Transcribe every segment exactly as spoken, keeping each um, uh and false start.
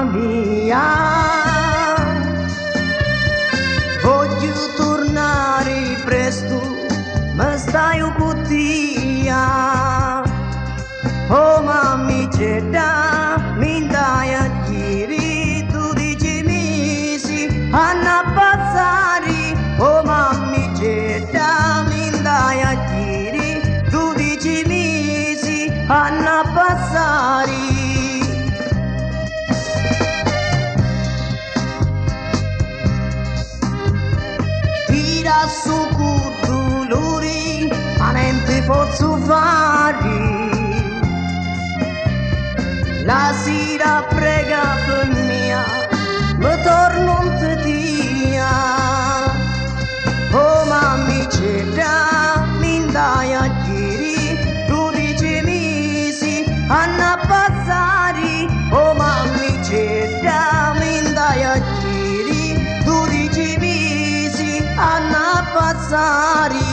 mia, voglio tornare presto, ma stai un cutia, oh mamma mi c'è da, mi dai a giri, tu dici mi si, Anna Pazzari, oh mamma mi c'è da, mi dai a giri, tu dici mi si, Anna Pazzari. Su culluri, ma niente posso fare. La sera prega per mia, ma torno un dia. Oh mamma c'è da, mi dai a giri, tu dici mi si, Anna Pazzari. Oh mamma c'è da, mi dai a giri, tu dici mi si, Anna Pazzari.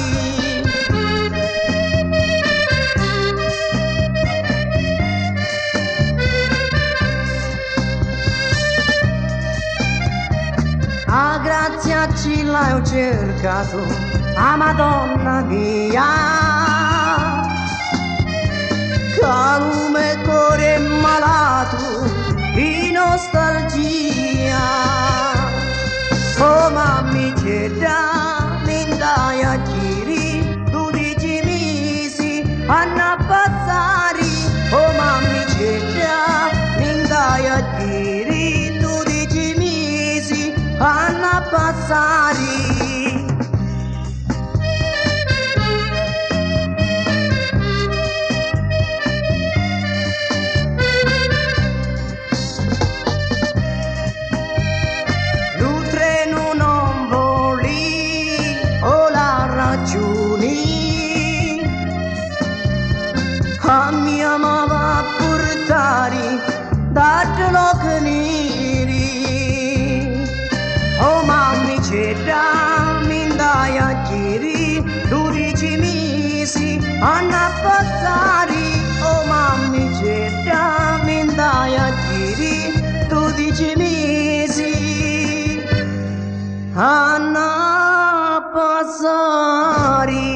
A grazia ci l'ho cercato, a Madonna mia, calme cuore malato di nostalgia. Oh mamma c'è da, dai a giri, tu dici mi si, Anna Pazzari. Oh mamma c'è già, mi dai a giri, tu dici mi si, Anna Pazzari. Oh mamma c'è da, mi dai a giri, tu dici mi si, Anna Pazzari. Oh mamma c'è da, mi dai a giri, tu dici mi si, Anna Pazzari.